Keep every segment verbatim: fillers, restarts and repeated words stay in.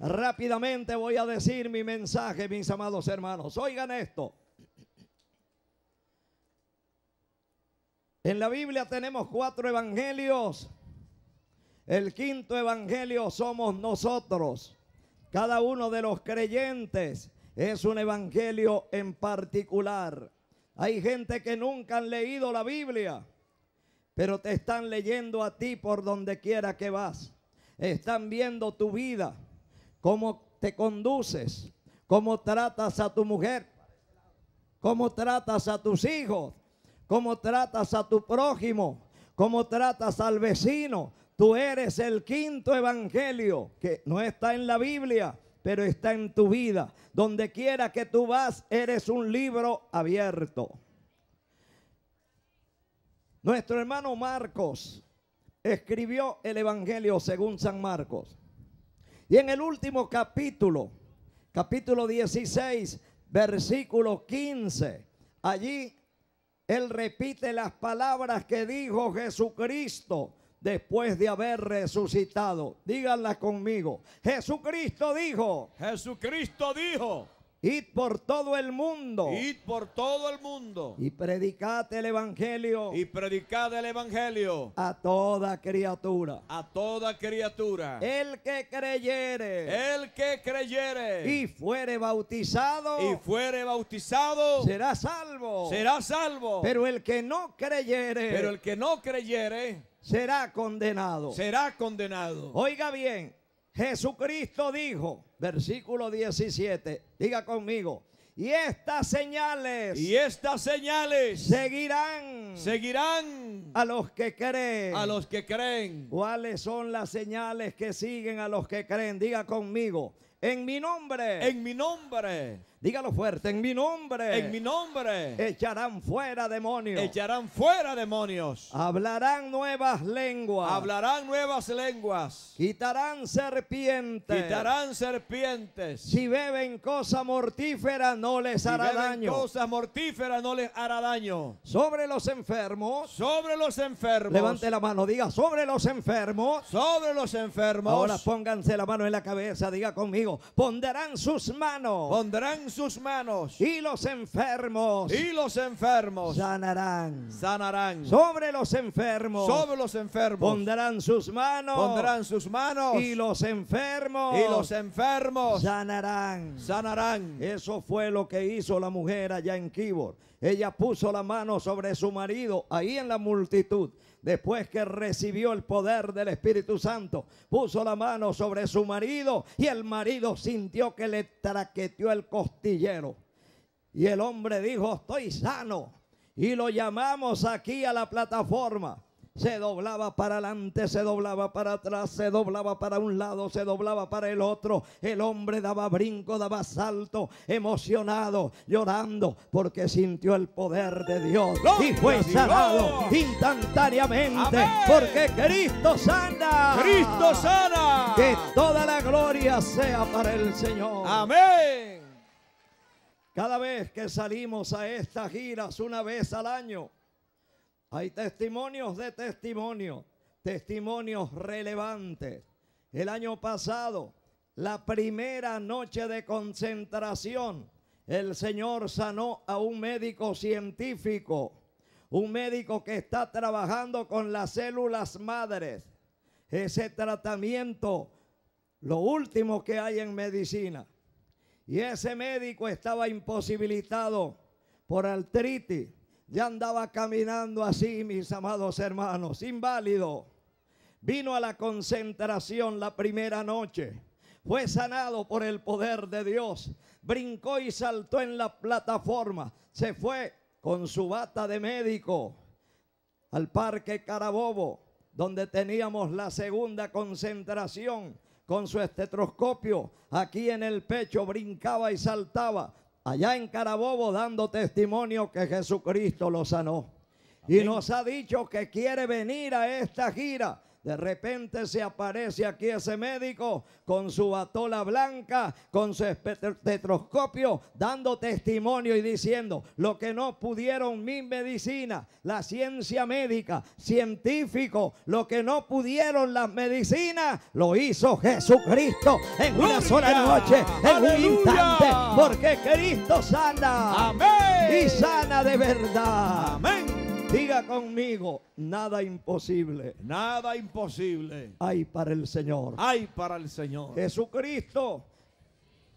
Rápidamente voy a decir mi mensaje, mis amados hermanos. Oigan esto. En la Biblia tenemos cuatro evangelios. El quinto evangelio somos nosotros. Cada uno de los creyentes es un evangelio en particular. Hay gente que nunca han leído la Biblia, pero te están leyendo a ti por donde quiera que vas. Están viendo tu vida, cómo te conduces, cómo tratas a tu mujer, cómo tratas a tus hijos, cómo tratas a tu prójimo, cómo tratas al vecino. Tú eres el quinto evangelio, que no está en la Biblia, pero está en tu vida. Donde quiera que tú vas, eres un libro abierto. Nuestro hermano Marcos escribió el evangelio según San Marcos. Y en el último capítulo, capítulo dieciséis, versículo quince, allí él repite las palabras que dijo Jesucristo después de haber resucitado. Díganlas conmigo. Jesucristo dijo. Jesucristo dijo. Id por todo el mundo. Id por todo el mundo. Y predicad el evangelio. Y predicad el evangelio. A toda criatura. A toda criatura. El que creyere. El que creyere. Y fuere bautizado. Y fuere bautizado. Será salvo. Será salvo. Pero el que no creyere. Pero el que no creyere. Será condenado. Será condenado. Oiga bien. Jesucristo dijo, versículo diecisiete, diga conmigo, y estas señales, y estas señales seguirán, seguirán a los que creen, a los que creen. ¿Cuáles son las señales que siguen a los que creen? Diga conmigo, en mi nombre, en mi nombre. Dígalo fuerte, en mi nombre. En mi nombre. Echarán fuera demonios. Echarán fuera demonios. Hablarán nuevas lenguas. Hablarán nuevas lenguas. Quitarán serpientes. Quitarán serpientes. Si beben cosa mortífera no les hará daño. Cosa mortífera no les hará daño. Sobre los enfermos. Sobre los enfermos. Levante la mano, diga sobre los enfermos. Sobre los enfermos. Ahora pónganse la mano en la cabeza, diga conmigo. Ponderán sus manos. Ponderán sus manos. Y los enfermos. Y los enfermos. Sanarán. Sanarán. Sobre los enfermos. Sobre los enfermos. Pondrán sus manos. Pondrán sus manos. Y los enfermos. Y los enfermos. Sanarán. Sanarán. Eso fue lo que hizo la mujer allá en Quíbor. Ella puso la mano sobre su marido ahí en la multitud. Después que recibió el poder del Espíritu Santo, puso la mano sobre su marido y el marido sintió que le traqueteó el costillero. Y el hombre dijo, estoy sano. Y lo llamamos aquí a la plataforma. Se doblaba para adelante, se doblaba para atrás, se doblaba para un lado, se doblaba para el otro. El hombre daba brinco, daba salto, emocionado, llorando, porque sintió el poder de Dios. Y fue sanado instantáneamente, porque Cristo sana. Cristo sana. Que toda la gloria sea para el Señor. Amén. Cada vez que salimos a estas giras una vez al año, hay testimonios de testimonio, testimonios relevantes. El año pasado, la primera noche de concentración, el Señor sanó a un médico científico, un médico que está trabajando con las células madres. Ese tratamiento, lo último que hay en medicina. Y ese médico estaba imposibilitado por artritis. Ya andaba caminando así, mis amados hermanos, inválido. Vino a la concentración la primera noche. Fue sanado por el poder de Dios. Brincó y saltó en la plataforma. Se fue con su bata de médico al parque Carabobo, donde teníamos la segunda concentración, con su estetoscopio. Aquí en el pecho brincaba y saltaba. Allá en Carabobo dando testimonio que Jesucristo lo sanó. Amén. Y nos ha dicho que quiere venir a esta gira De repente se aparece aquí ese médico con su batola blanca, con su estetoscopio, dando testimonio y diciendo: lo que no pudieron mi medicina, la ciencia médica, científico, lo que no pudieron las medicinas, lo hizo Jesucristo en una sola noche, en ¡aleluya! Un instante, porque Cristo sana. Amén. Y sana de verdad. Amén. Diga conmigo: nada imposible. Nada imposible hay para el Señor. Hay para el Señor. Jesucristo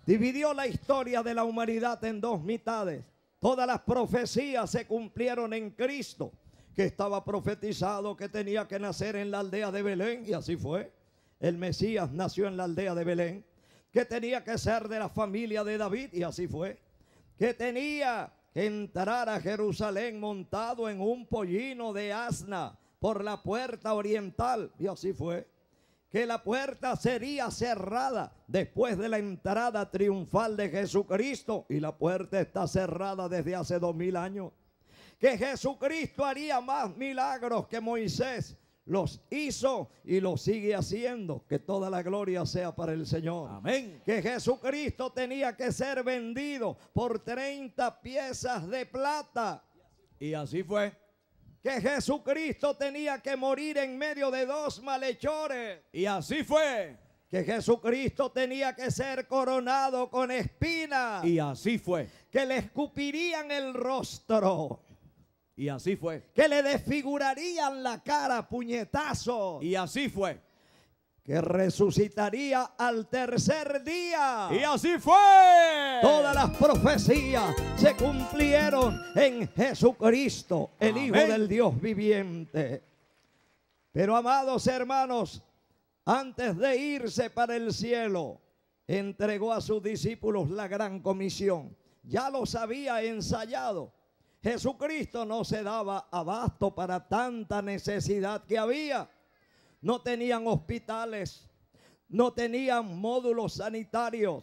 dividió la historia de la humanidad en dos mitades. Todas las profecías se cumplieron en Cristo, que estaba profetizado que tenía que nacer en la aldea de Belén, y así fue. El Mesías nació en la aldea de Belén, que tenía que ser de la familia de David, y así fue. Que tenía entrar a Jerusalén montado en un pollino de asna por la puerta oriental, y así fue. Que la puerta sería cerrada después de la entrada triunfal de Jesucristo, y la puerta está cerrada desde hace dos mil años. Que Jesucristo haría más milagros que Moisés los hizo y los sigue haciendo. Que toda la gloria sea para el Señor. Amén. Que Jesucristo tenía que ser vendido por treinta piezas de plata, y así fue. Que Jesucristo tenía que morir en medio de dos malhechores, y así fue. Que Jesucristo tenía que ser coronado con espinas, y así fue. Que le escupirían el rostro, y así fue. Que le desfigurarían la cara a puñetazos, y así fue. Que resucitaría al tercer día, y así fue. Todas las profecías se cumplieron en Jesucristo, el Amén. Hijo del Dios viviente. Pero, amados hermanos, antes de irse para el cielo, entregó a sus discípulos la gran comisión. Ya los había ensayado. Jesucristo no se daba abasto para tanta necesidad que había. No tenían hospitales, no tenían módulos sanitarios,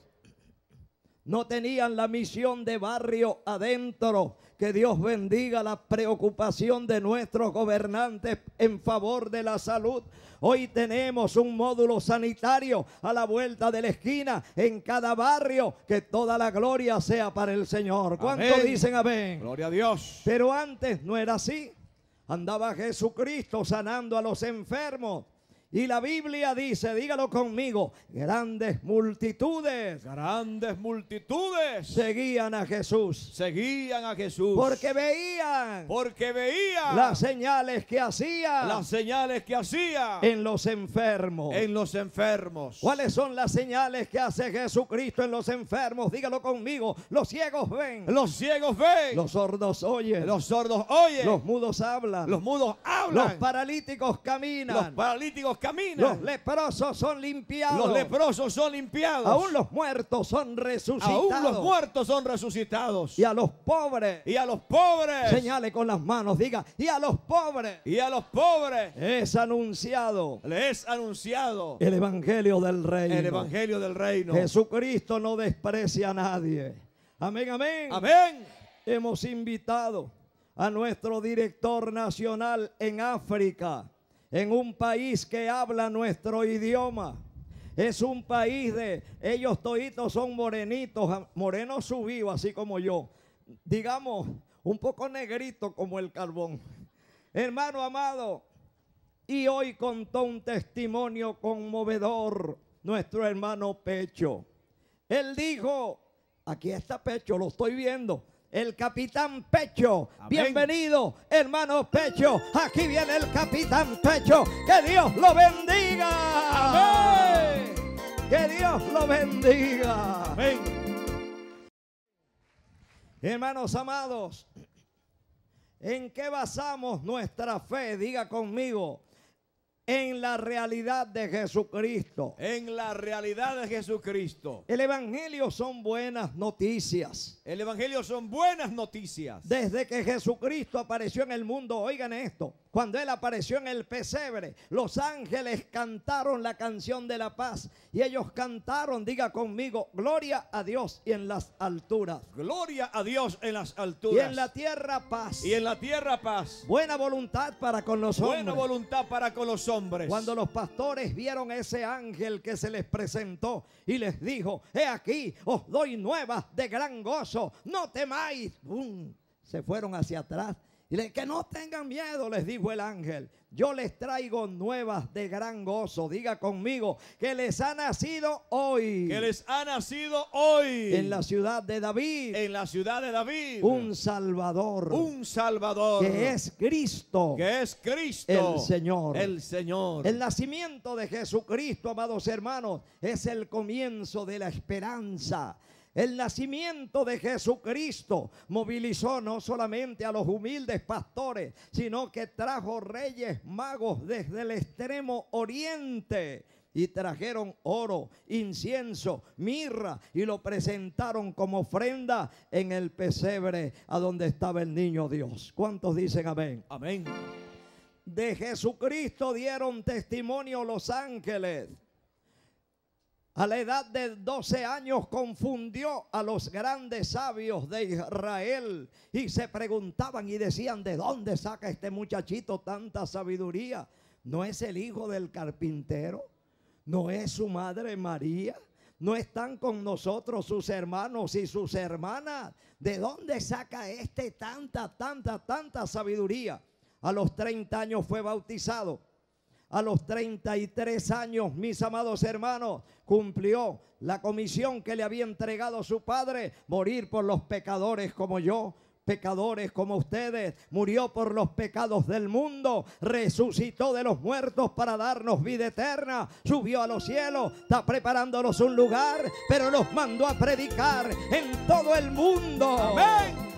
no tenían la misión de barrio adentro. Que Dios bendiga la preocupación de nuestros gobernantes en favor de la salud. Hoy tenemos un módulo sanitario a la vuelta de la esquina en cada barrio. Que toda la gloria sea para el Señor. ¿Cuántos dicen amén? Gloria a Dios. Pero antes no era así. Andaba Jesucristo sanando a los enfermos. Y la Biblia dice, dígalo conmigo: grandes multitudes, grandes multitudes seguían a Jesús, seguían a Jesús, porque veían, porque veían las señales que hacía, las señales que hacía en los enfermos, en los enfermos. ¿Cuáles son las señales que hace Jesucristo en los enfermos? Dígalo conmigo: los ciegos ven, los ciegos ven, los sordos oyen, los sordos oyen, los mudos hablan, los mudos hablan, los paralíticos caminan, los paralíticos caminan, los leprosos son limpiados, los leprosos son limpiados, aún los muertos son resucitados, aún los muertos son resucitados, y a los pobres, y a los pobres, señale con las manos, diga: y a los pobres, y a los pobres es anunciado, les es anunciado el evangelio del reino, el evangelio del reino. Jesucristo no desprecia a nadie. Amén, amén, amén. Hemos invitado a nuestro director nacional en África, en un país que habla nuestro idioma. Es un país de, ellos toditos son morenitos, morenos subidos así como yo, digamos un poco negrito como el carbón, hermano amado. Y hoy contó un testimonio conmovedor nuestro hermano Pecho. Él dijo: aquí está Pecho, lo estoy viendo. El capitán Pecho. Amén. Bienvenido, hermano Pecho. Aquí viene el capitán Pecho. Que Dios lo bendiga. Amén. Que Dios lo bendiga. Amén. Hermanos amados, ¿en qué basamos nuestra fe? Diga conmigo: en la realidad de Jesucristo. En la realidad de Jesucristo. El evangelio son buenas noticias. El evangelio son buenas noticias. Desde que Jesucristo apareció en el mundo, oigan esto, Cuando Él apareció en el pesebre, los ángeles cantaron la canción de la paz. Y ellos cantaron, diga conmigo, gloria a Dios y en las alturas. Gloria a Dios en las alturas. Y en la tierra paz. Y en la tierra paz. Buena voluntad para con los hombres. Buena voluntad para con los hombres. Cuando los pastores vieron ese ángel que se les presentó y les dijo, he aquí, os doy nuevas de gran gozo, no temáis. ¡Bum! Se fueron hacia atrás. Y le, que no tengan miedo, les dijo el ángel, yo les traigo nuevas de gran gozo, diga conmigo, que les ha nacido hoy. Que les ha nacido hoy. En la ciudad de David. En la ciudad de David. Un Salvador. Un Salvador. Que es Cristo. Que es Cristo. El Señor. El Señor. El nacimiento de Jesucristo, amados hermanos, es el comienzo de la esperanza. El nacimiento de Jesucristo movilizó no solamente a los humildes pastores, sino que trajo reyes magos desde el extremo oriente. Y trajeron oro, incienso, mirra y lo presentaron como ofrenda en el pesebre a donde estaba el niño Dios. ¿Cuántos dicen amén? Amén. De Jesucristo dieron testimonio los ángeles. A la edad de doce años confundió a los grandes sabios de Israel y se preguntaban y decían, ¿de dónde saca este muchachito tanta sabiduría? ¿No es el hijo del carpintero? ¿No es su madre María? ¿No están con nosotros sus hermanos y sus hermanas? ¿De dónde saca este tanta, tanta, tanta sabiduría? A los treinta años fue bautizado. A los treinta y tres años, mis amados hermanos, cumplió la comisión que le había entregado su padre, morir por los pecadores como yo, pecadores como ustedes, murió por los pecados del mundo, resucitó de los muertos para darnos vida eterna, subió a los cielos, está preparándonos un lugar, pero nos mandó a predicar en todo el mundo. ¡Amén!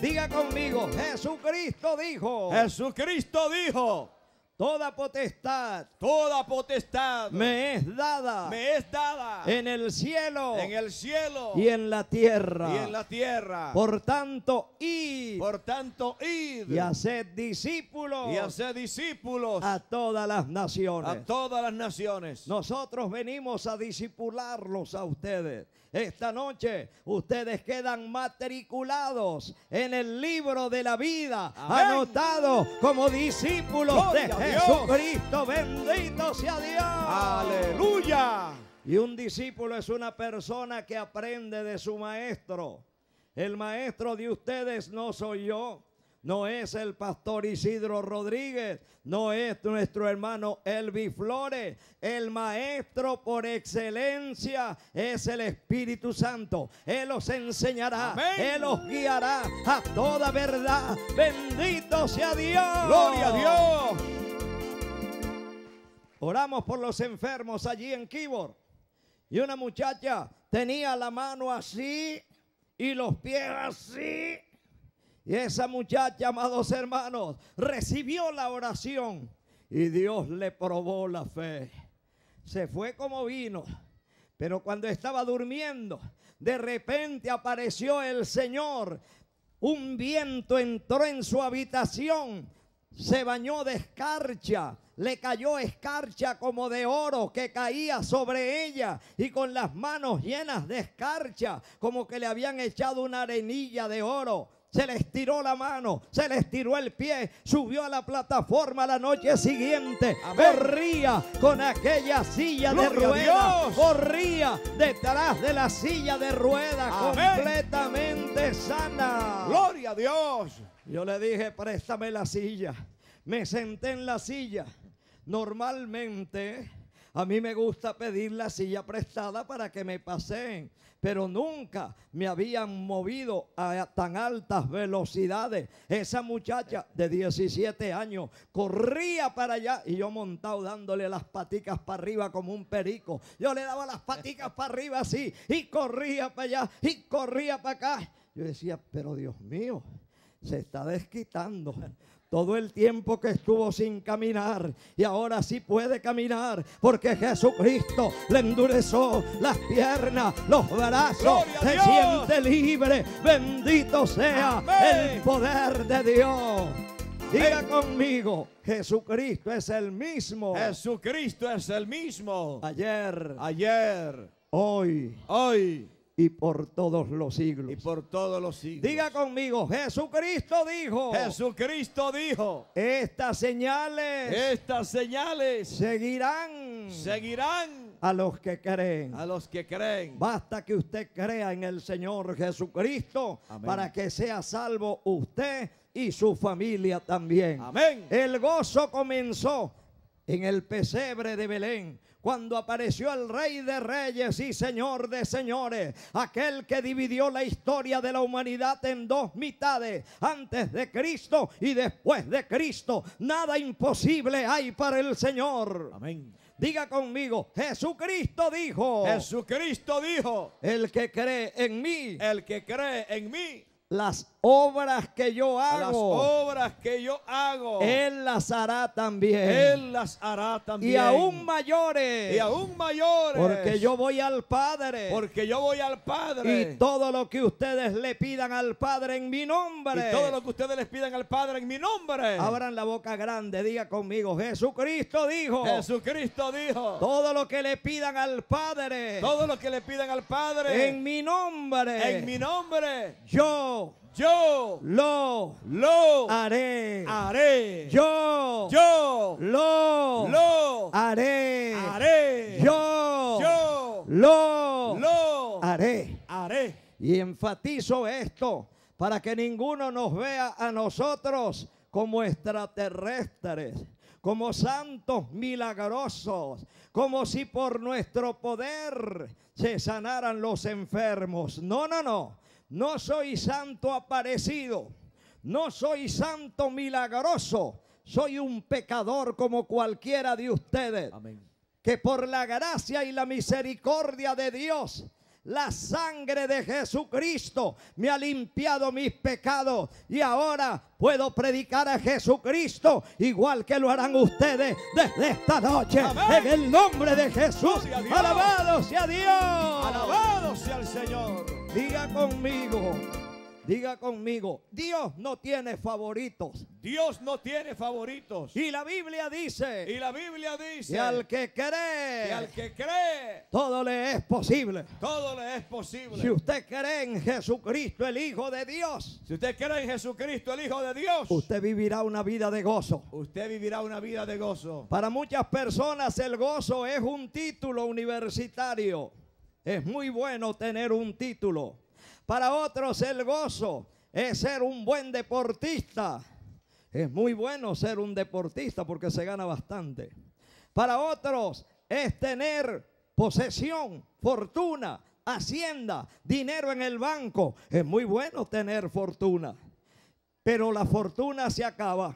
Diga conmigo, Jesucristo dijo. Jesucristo dijo. Toda potestad, toda potestad me es dada, me es dada en el cielo, en el cielo y en la tierra, y en la tierra. Por tanto, id, por tanto, id y haced discípulos, y haced discípulos a todas las naciones, a todas las naciones. Nosotros venimos a discipularlos a ustedes. Esta noche ustedes quedan matriculados en el libro de la vida, amén, anotados como discípulos gloria de Jesucristo. Bendito sea Dios. Aleluya. Y un discípulo es una persona que aprende de su maestro. El maestro de ustedes no soy yo. No es el pastor Isidro Rodríguez, no es nuestro hermano Elvis Flores. El maestro por excelencia es el Espíritu Santo. Él los enseñará, amén. Él los guiará a toda verdad. ¡Bendito sea Dios! ¡Gloria a Dios! Oramos por los enfermos allí en Quíbor. Y una muchacha tenía la mano así y los pies así. Y esa muchacha, amados hermanos, recibió la oración y Dios le probó la fe. Se fue como vino, pero cuando estaba durmiendo, de repente apareció el Señor. Un viento entró en su habitación, se bañó de escarcha. Le cayó escarcha como de oro que caía sobre ella y con las manos llenas de escarcha, como que le habían echado una arenilla de oro. Se le estiró la mano, se le estiró el pie, subió a la plataforma la noche siguiente, amén, corría con aquella silla de ruedas, corría detrás de la silla de ruedas, amén, completamente sana. ¡Gloria a Dios! Yo le dije, préstame la silla. Me senté en la silla. Normalmente a mí me gusta pedir la silla prestada para que me paseen, pero nunca me habían movido a tan altas velocidades. Esa muchacha de diecisiete años corría para allá y yo montado dándole las paticas para arriba como un perico. Yo le daba las paticas para arriba así y corría para allá y corría para acá. Yo decía, pero Dios mío, se está desquitando. Todo el tiempo que estuvo sin caminar y ahora sí puede caminar porque Jesucristo le endureció las piernas, los brazos, se siente libre. Bendito sea el poder de Dios. Diga conmigo, Jesucristo es el mismo. Jesucristo es el mismo. Ayer, ayer, hoy, hoy y por todos los siglos. Y por todos los siglos. Diga conmigo, Jesucristo dijo. Jesucristo dijo. Estas señales, estas señales seguirán, seguirán a los que creen. A los que creen. Basta que usted crea en el Señor Jesucristo. Amén. Para que sea salvo usted y su familia también. Amén. El gozo comenzó en el pesebre de Belén, cuando apareció el Rey de Reyes y Señor de Señores, aquel que dividió la historia de la humanidad en dos mitades, antes de Cristo y después de Cristo. Nada imposible hay para el Señor. Amén. Diga conmigo, Jesucristo dijo. Jesucristo dijo. El que cree en mí. El que cree en mí. Las obras que yo hago. Las obras que yo hago. Él las hará también. Él las hará también. Y aún mayores. Y aún mayores. Porque yo voy al Padre. Porque yo voy al Padre. Y todo lo que ustedes le pidan al Padre en mi nombre. Y todo lo que ustedes les pidan al Padre en mi nombre. Abran la boca grande, diga conmigo, Jesucristo dijo. Jesucristo dijo. Todo lo que le pidan al Padre. Todo lo que le pidan al Padre. En mi nombre. En mi nombre. Yo. Yo lo, lo haré, haré. Yo, yo lo, lo haré, haré. Yo, yo lo, lo haré, haré. Y enfatizo esto para que ninguno nos vea a nosotros como extraterrestres, como santos milagrosos, como si por nuestro poder se sanaran los enfermos. No, no, no. No soy santo aparecido, no soy santo milagroso, soy un pecador como cualquiera de ustedes. Amén. Que por la gracia y la misericordia de Dios, la sangre de Jesucristo me ha limpiado mis pecados y ahora puedo predicar a Jesucristo igual que lo harán ustedes desde esta noche. Amén. En el nombre de Jesús, alabado sea Dios, alabado sea el Señor. Diga conmigo, diga conmigo, Dios no tiene favoritos. Dios no tiene favoritos. Y la Biblia dice, y la Biblia dice, y al que cree, y al que cree, todo le es posible. Todo le es posible. Si usted cree en Jesucristo, el Hijo de Dios, si usted cree en Jesucristo, el Hijo de Dios, usted vivirá una vida de gozo. Usted vivirá una vida de gozo. Para muchas personas el gozo es un título universitario. Es muy bueno tener un título. Para otros el gozo es ser un buen deportista. Es muy bueno ser un deportista porque se gana bastante. Para otros es tener posesión, fortuna, hacienda, dinero en el banco. Es muy bueno tener fortuna. Pero la fortuna se acaba.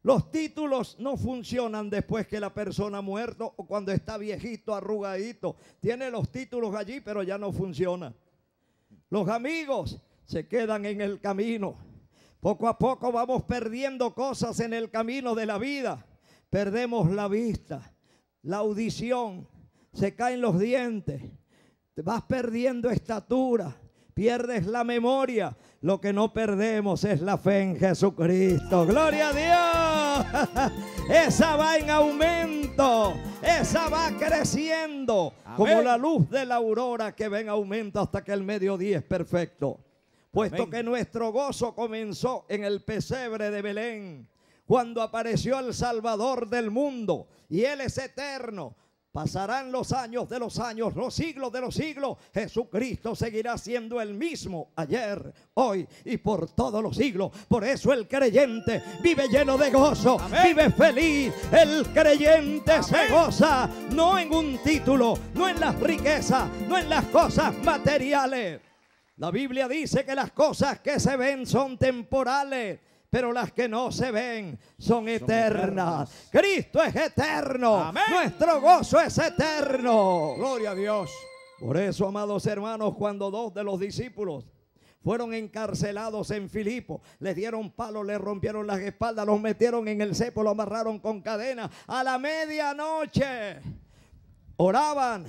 Los títulos no funcionan después que la persona ha muerto o cuando está viejito, arrugadito. Tiene los títulos allí, pero ya no funcionan. Los amigos se quedan en el camino. Poco a poco vamos perdiendo cosas en el camino de la vida. Perdemos la vista, la audición, se caen los dientes. Vas perdiendo estatura, pierdes la memoria. Lo que no perdemos es la fe en Jesucristo. ¡Gloria a Dios! Esa va en aumento. Esa va creciendo. Amén. Como la luz de la aurora que va en aumento hasta que el mediodía es perfecto. Puesto Amén. Que nuestro gozo comenzó en el pesebre de Belén, cuando apareció el Salvador del mundo. Y Él es eterno. Pasarán los años de los años, los siglos de los siglos. Jesucristo seguirá siendo el mismo ayer, hoy y por todos los siglos. Por eso el creyente vive lleno de gozo, Amén. Vive feliz. El creyente Amén. Se goza, no en un título, no en las riquezas, no en las cosas materiales. La Biblia dice que las cosas que se ven son temporales, pero las que no se ven son eternas. Son eternas. Cristo es eterno. Amén. Nuestro gozo es eterno. Gloria a Dios. Por eso, amados hermanos, cuando dos de los discípulos fueron encarcelados en Filipo, les dieron palos, les rompieron las espaldas, los metieron en el cepo, los amarraron con cadenas. A la medianoche oraban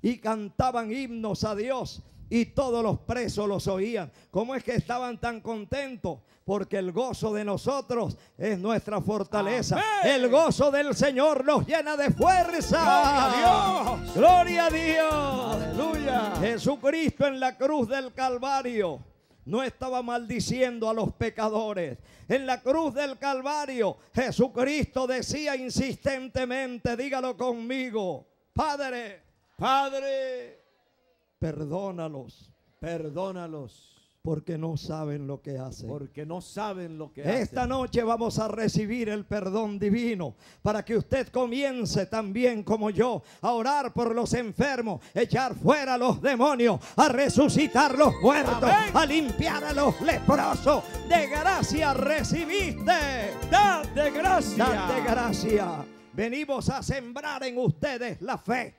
y cantaban himnos a Dios. y todos los presos los oían. ¿Cómo es que estaban tan contentos? Porque el gozo de nosotros es nuestra fortaleza. Amén. El gozo del Señor nos llena de fuerza. ¡Gloria a Dios! ¡Gloria a Dios! ¡Aleluya! Jesucristo en la cruz del Calvario no estaba maldiciendo a los pecadores. En la cruz del Calvario Jesucristo decía insistentemente, dígalo conmigo: Padre, Padre, perdónalos, perdónalos, porque no saben lo que hacen. Porque no saben lo que hacen. Esta noche vamos a recibir el perdón divino para que usted comience también como yo a orar por los enfermos, echar fuera a los demonios, a resucitar los muertos, amén, a limpiar a los leprosos. De gracia recibiste. Date gracia. Date gracia. Venimos a sembrar en ustedes la fe.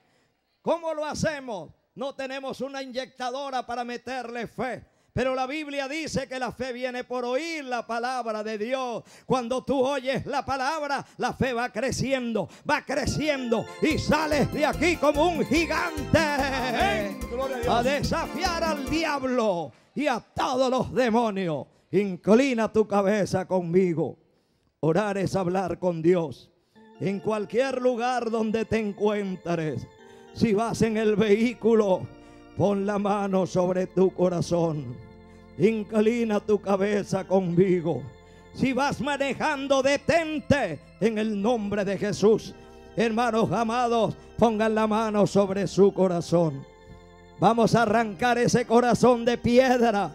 ¿Cómo lo hacemos? No tenemos una inyectadora para meterle fe. Pero la Biblia dice que la fe viene por oír la palabra de Dios. Cuando tú oyes la palabra, la fe va creciendo, va creciendo y sales de aquí como un gigante. Amén. Gloria a Dios. A desafiar al diablo y a todos los demonios. Inclina tu cabeza conmigo. Orar es hablar con Dios. En cualquier lugar donde te encuentres, si vas en el vehículo, pon la mano sobre tu corazón. Inclina tu cabeza conmigo. Si vas manejando, detente en el nombre de Jesús. Hermanos amados, pongan la mano sobre su corazón. Vamos a arrancar ese corazón de piedra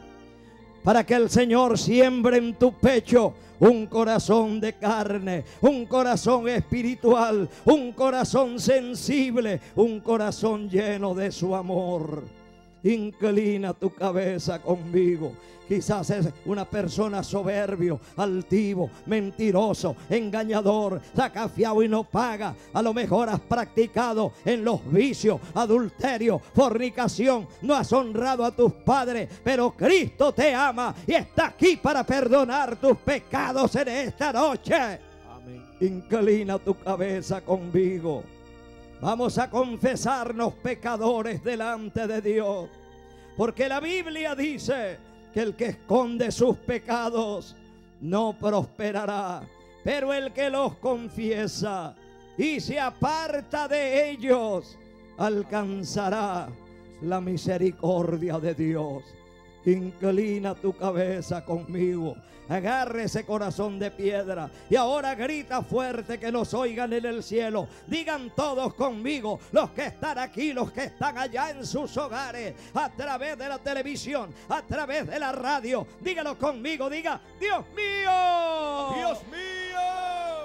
para que el Señor siembre en tu pecho un corazón de carne, un corazón espiritual, un corazón sensible, un corazón lleno de su amor. Inclina tu cabeza conmigo. Quizás es una persona soberbio, altivo, mentiroso, engañador, saca fiado y no paga. A lo mejor has practicado en los vicios, adulterio, fornicación. No has honrado a tus padres, pero Cristo te ama y está aquí para perdonar tus pecados en esta noche. Amén. Inclina tu cabeza conmigo. Vamos a confesarnos pecadores delante de Dios. Porque la Biblia dice que el que esconde sus pecados no prosperará, pero el que los confiesa y se aparta de ellos alcanzará la misericordia de Dios. Inclina tu cabeza conmigo. Agarre ese corazón de piedra y ahora grita fuerte que nos oigan en el cielo. Digan todos conmigo, los que están aquí, los que están allá en sus hogares, a través de la televisión, a través de la radio. Dígalo conmigo, diga: Dios mío, Dios mío.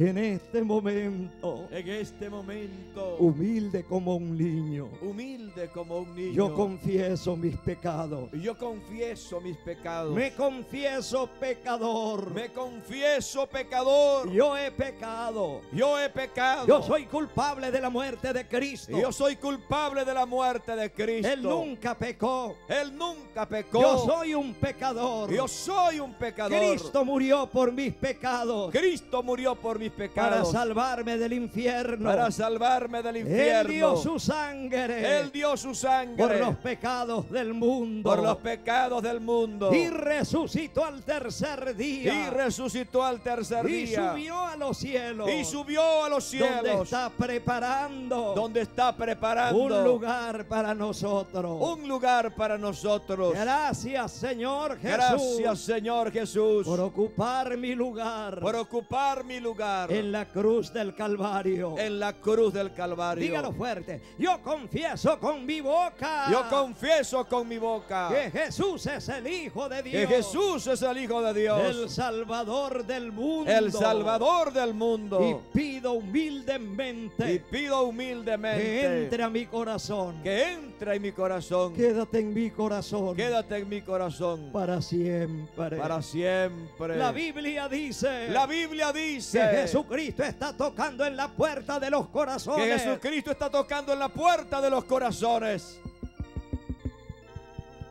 En este momento, en este momento, humilde como un niño, humilde como un niño, yo confieso mis pecados. Yo confieso mis pecados. Me confieso pecador. Me confieso pecador. Yo he pecado. Yo he pecado. Yo soy culpable de la muerte de Cristo. Yo soy culpable de la muerte de Cristo. Él nunca pecó. Él nunca pecó. Yo soy un pecador. Yo soy un pecador. Cristo murió por mis pecados. Cristo murió por mis pecados. Para salvarme del infierno. Para salvarme del infierno. Él dio su sangre. Él dio su sangre. Por los pecados del mundo. Por los pecados del mundo. Y resucitó al tercer día. Y resucitó al tercer día. Y subió a los cielos. Y subió a los cielos. Donde está preparando. Donde está preparando. Un lugar para nosotros. Un lugar para nosotros. Gracias, Señor Jesús. Gracias, Señor Jesús. Por ocupar mi lugar. Por ocupar mi lugar. En la cruz del Calvario. En la cruz del Calvario. Dígalo fuerte. Yo confieso con mi boca. Yo confieso con mi boca. Que Jesús es el Hijo de Dios. Que Jesús es el Hijo de Dios. El Salvador del mundo. El Salvador del mundo. Y pido humildemente. Y pido humildemente. Que entre a mi corazón. Que entre en mi corazón. Quédate en mi corazón. Quédate en mi corazón. Para siempre. Para siempre. La Biblia dice. La Biblia dice. Que Jesucristo está tocando en la puerta de los corazones. Que Jesucristo está tocando en la puerta de los corazones.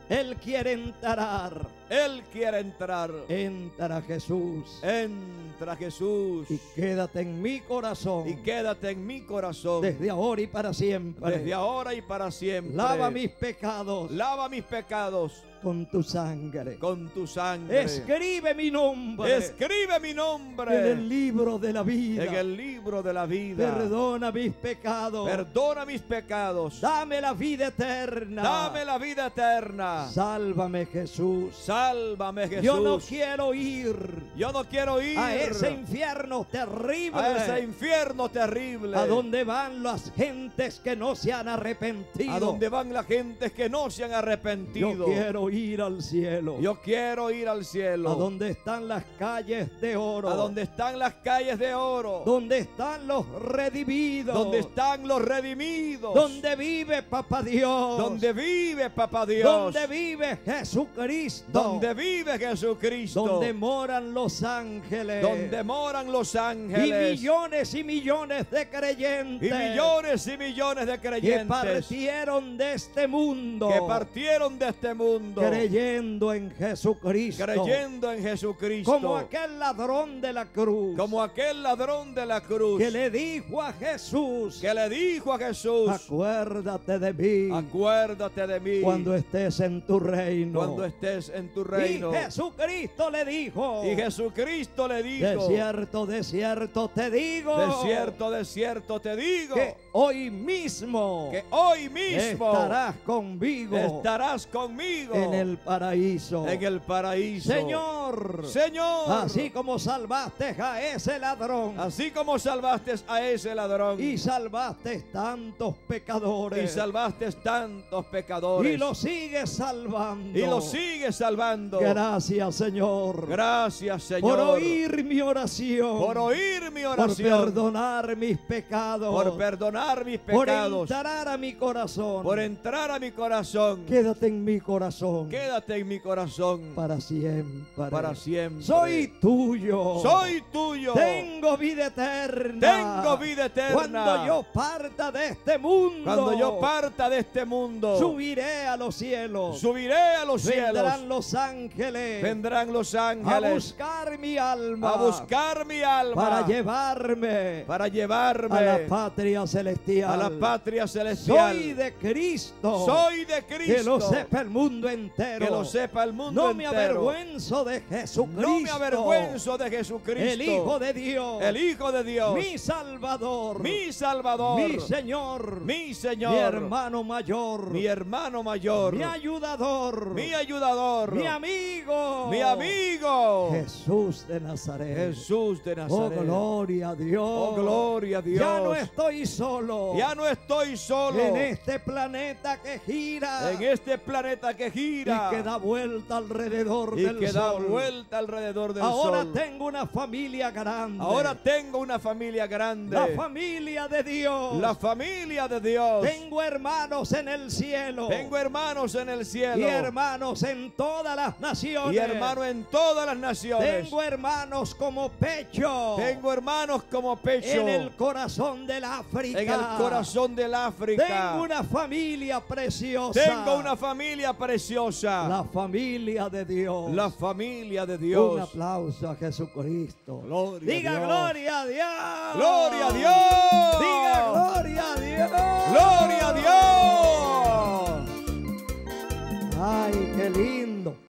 Él quiere entrar. Él quiere entrar. Entra, Jesús. Entra. Entra, Jesús. Y quédate en mi corazón. Y quédate en mi corazón. Desde ahora y para siempre. Desde ahora y para siempre. Lava mis pecados. Lava mis pecados. Con tu sangre. Con tu sangre. Escribe mi nombre. Escribe mi nombre. En el libro de la vida. En el libro de la vida. Perdona mis pecados. Perdona mis pecados. Dame la vida eterna. Dame la vida eterna. Sálvame, Jesús. Sálvame, Jesús. Yo no quiero ir. Yo no quiero ir. A ese infierno terrible. A ese infierno terrible. A donde van las gentes que no se han arrepentido. A donde van las gentes que no se han arrepentido. Yo quiero ir al cielo. Yo quiero ir al cielo. A donde están las calles de oro. A donde están las calles de oro. Donde están los redimidos. Donde están los redimidos. Donde vive Papá Dios. Donde vive Papá Dios. Donde vive Jesucristo. Donde vive Jesucristo. Donde moran los ángeles. Donde moran los ángeles. Y millones y millones de creyentes. Y millones y millones de creyentes. Que partieron de este mundo. Que partieron de este mundo. Creyendo en Jesucristo. Creyendo en Jesucristo. Como aquel ladrón de la cruz. Como aquel ladrón de la cruz. Que le dijo a Jesús. Que le dijo a Jesús. Acuérdate de mí. Acuérdate de mí. Cuando estés en tu reino. Cuando estés en tu reino. Y Jesucristo le dijo. Y Jesucristo le dijo. De cierto, de cierto te digo. De cierto, de cierto te digo. Que hoy mismo. Que hoy mismo. Estarás conmigo. Estarás conmigo. En el paraíso. En el paraíso. Señor. Señor. Así como salvaste a ese ladrón. Así como salvaste a ese ladrón. Y salvaste tantos pecadores. Y salvaste tantos pecadores. Y los sigues salvando. Y los sigues salvando. Gracias, Señor. Gracias, Señor. Por oír mi oración. Por oír mi oración. Por perdonar mis pecados. Por perdonar mis pecados. Por entrar a mi corazón. Por entrar a mi corazón. Quédate en mi corazón. Quédate en mi corazón para siempre. Para siempre. Soy tuyo. Soy tuyo. Tengo vida eterna. Tengo vida eterna. Cuando yo parta de este mundo. Cuando yo parta de este mundo. Subiré a los cielos. Subiré a los cielos. Vendrán los ángeles. Vendrán los ángeles. A buscar mi alma. A buscar mi alma. Para llevarme. Para llevarme. A la patria celestial. A la patria celestial. Soy de Cristo. Soy de Cristo. Que lo sepa el mundo entero. Que lo sepa el mundo no entero. No me avergüenzo de Jesucristo. No me avergüenzo de Jesucristo. El Hijo de Dios. El Hijo de Dios. Mi Salvador. Mi Salvador. Mi Señor. Mi Señor. Mi hermano mayor. Mi hermano mayor. Mi ayudador. Mi ayudador. Mi amigo. Mi amigo. Jesús de Nazaret. Jesús de Nazaret. Oh, gloria a Dios. Oh, gloria a Dios. Ya no estoy solo. Ya no estoy solo. En este planeta que gira. En este planeta que gira. Y que da vuelta alrededor del sol. Y que da vuelta alrededor del sol. Ahora tengo una familia grande. Ahora tengo una familia grande. La familia de Dios. La familia de Dios. Tengo hermanos en el cielo. Tengo hermanos en el cielo. Y hermanos en todas las naciones. Y hermanos en todas las naciones. Tengo hermanos como Pecho. Tengo hermanos como Pecho. En el corazón del África. En el corazón del África. Tengo una familia preciosa. Tengo una familia preciosa. La familia de Dios. La familia de Dios. Un aplauso a Jesucristo. Gloria. Diga a Dios. Gloria a Dios. Gloria a Dios. Diga gloria a Dios. Gloria a Dios. Ay, qué lindo.